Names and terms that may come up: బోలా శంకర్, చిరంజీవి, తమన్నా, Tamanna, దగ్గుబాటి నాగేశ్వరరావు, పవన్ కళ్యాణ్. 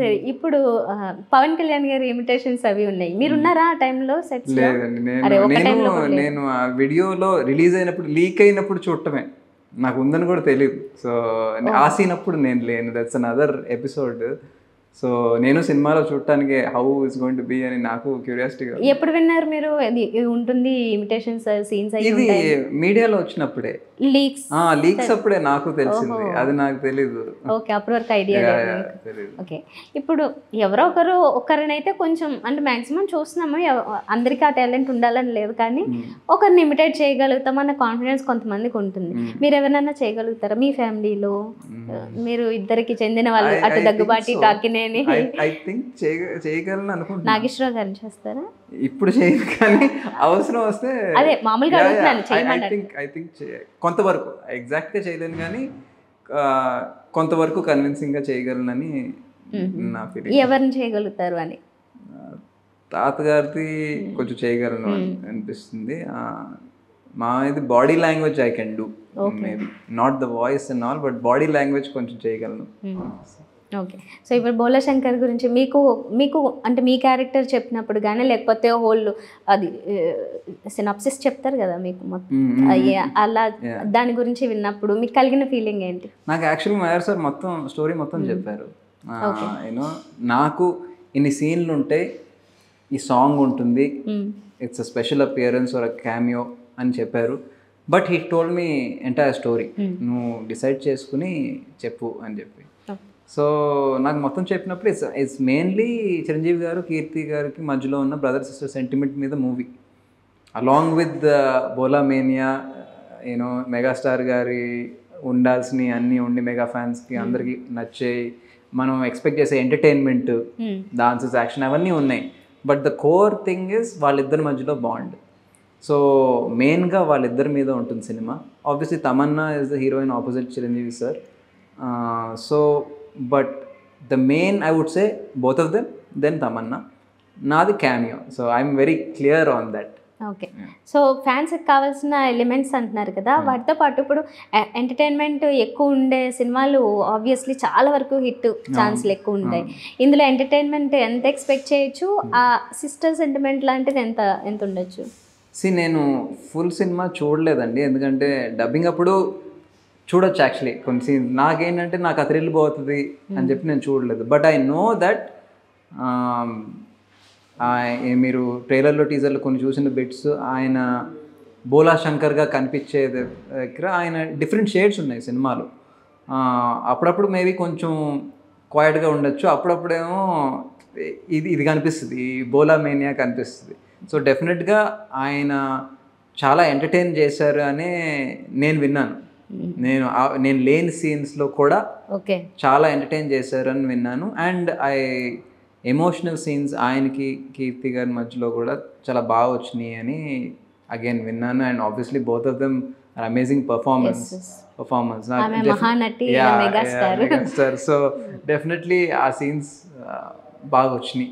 సరే ఇప్పుడు పవన్ కళ్యాణ్ గారి ఇమిటేషన్స్ అవి ఉన్నాయి. మీరు ఉన్నారా ఆ టైం లో? సెట్స్ లేదండి, నేను ఆ వీడియోలో రిలీజ్ అయినప్పుడు లీక్ అయినప్పుడు చూడటమే, నాకు ఉందని కూడా తెలియదు. సో ఆ సీన్ అప్పుడు నేను లేను, దట్స్ అనదర్ ఎపిసోడ్. సో నేను సినిమాలో చూడటానికి how is going to be అని నాకు క్యూరియాసిటీగా. ఎప్పుడు విన్నారు మీరు ఉంటుంది ఇమిటేషన్స్ సీన్స్? ఇది మీడియాలో వచ్చినప్పుడే లీక్స్ అప్పుడే నాకు తెలిసింది, అది నాకు తెలియదు. ఓకే, అప్పటి వరకు ఐడియా తెలియదు. ఓకే, ఇప్పుడు ఎవరో ఒకరు ఒకరినైతే కొంచెం అంటే మాక్సిమం చూస్తున్నాము, అందరికీ ఆ టాలెంట్ ఉండాలని లేదు, కానీ ఒకరిని ఇమిటేట్ చేయగలుగుతాం అన్న కాన్ఫిడెన్స్ కొంతమందికి ఉంటుంది. మీరు ఎవరైనా చేయగలుగుతారా మీ ఫ్యామిలీలో? మీరు ఇద్దరికి చెందిన వాళ్ళు అటు దగ్గుబాటి టాకిన నాగేశ్వరరావు గారు చేస్తారా? ఇప్పుడు చేయను, కానీ అవసరం వస్తే అదే మామూలుగా కొంతవరకు ఎగ్జాక్ట్ గా చేయలేను, కానీ కొంతవరకు కన్విన్సింగ్ గా చేయగలనని నా ఫీలింగ్. ఎవరిని చేయగలుగుతారు అని? తాతగారిది కొంచెం చేయగలను అనిపిస్తుంది. మా ఇది body language I can do, not the voice and all, but body language కొంచెం చేయగలను. ఓకే, సో ఇప్పుడు బోలశంకర్ గురించి మీకు మీకు అంటే మీ క్యారెక్టర్ చెప్పినప్పుడు కానీ లేకపోతే హోల్ అది సినాప్సిస్ చెప్తారు కదా మీకు మొత్తం, అలా దాని గురించి విన్నప్పుడు మీకు కలిగిన ఫీలింగ్ ఏంటి? నాకు యాక్చువల్లీ మహేష్ సార్ మొత్తం స్టోరీ మొత్తం చెప్పారు. యూనో నాకు ఇన్ని సీన్లు ఉంటాయి, ఈ సాంగ్ ఉంటుంది, it's a special appearance or a cameo అని చెప్పారు. But he told me entire story, నువ్వు డిసైడ్ చేసుకుని చెప్పు అని చెప్పి. సో నాకు మొత్తం చెప్పినప్పుడు ఇట్స్ మెయిన్లీ చిరంజీవి గారు కీర్తి గారికి మధ్యలో ఉన్న బ్రదర్ సిస్టర్ సెంటిమెంట్ మీద movie, along with Bhola mania. You know megastar గారి ఉండాల్సినవి అన్నీ ఉండి మెగా ఫ్యాన్స్కి అందరికీ నచ్చాయి, మనం ఎక్స్పెక్ట్ చేసే ఎంటర్టైన్మెంట్, డాన్సెస్, యాక్షన్ అవన్నీ ఉన్నాయి. But the core thing is వాళ్ళిద్దరి మధ్యలో బాండ్. సో మెయిన్గా వాళ్ళిద్దరి మీద ఉంటుంది cinema. Obviously తమన్నా is the heroine opposite చిరంజీవి sir. So but the main I would say both of them, then Tamanna, na the cameo, so I'm very clear on that. Okay, so ఫ్యాన్స్కి కావాల్సిన elements అంటున్నారు కదా, వాటితో పాటు ఇప్పుడు entertainment ఎక్కువ ఉండే సినిమాలు ఆబ్వియస్లీ చాలా వరకు హిట్ ఛాన్స్లు ఎక్కువ ఉంటాయి. ఇందులో ఎంటర్టైన్మెంట్ ఎంత ఎక్స్పెక్ట్ చేయొచ్చు? ఆ సిస్టర్ సెంటిమెంట్ లాంటిది ఎంత ఉండొచ్చు? నేను ఫుల్ సినిమా చూడలేదండి, ఎందుకంటే డబ్బింగ్ అప్పుడు చూడొచ్చు. యాక్చువల్లీ కొన్ని సీన్ నాకేంటంటే నాకు అది థ్రిల్ పోతుంది అని చెప్పి నేను చూడలేదు. బట్ ఐ నో దట్ మీరు ట్రైలర్లో టీజర్లో కొన్ని చూసిన బిట్స్, ఆయన బోలా శంకర్గా కనిపించే దగ్గర ఆయన డిఫరెంట్ షేడ్స్ ఉన్నాయి సినిమాలు. అప్పుడప్పుడు మేబీ కొంచెం క్వైట్గా ఉండొచ్చు, అప్పుడప్పుడేమో ఇది కనిపిస్తుంది, ఈ బోలా మేనియా కనిపిస్తుంది. సో డెఫినెట్గా ఆయన చాలా ఎంటర్టైన్ చేశారు అని నేను విన్నాను. నేను లేని సీన్స్లో కూడా చాలా ఎంటర్టైన్ చేశారని విన్నాను. అండ్ ఎమోషనల్ సీన్స్ ఆయనకి కీర్తి గారి మధ్యలో కూడా చాలా బాగా వచ్చినాయి అని అగైన్ విన్నాను. And obviously both of them are amazing performance. So definitely ఆ సీన్స్ బాగా వచ్చినాయి.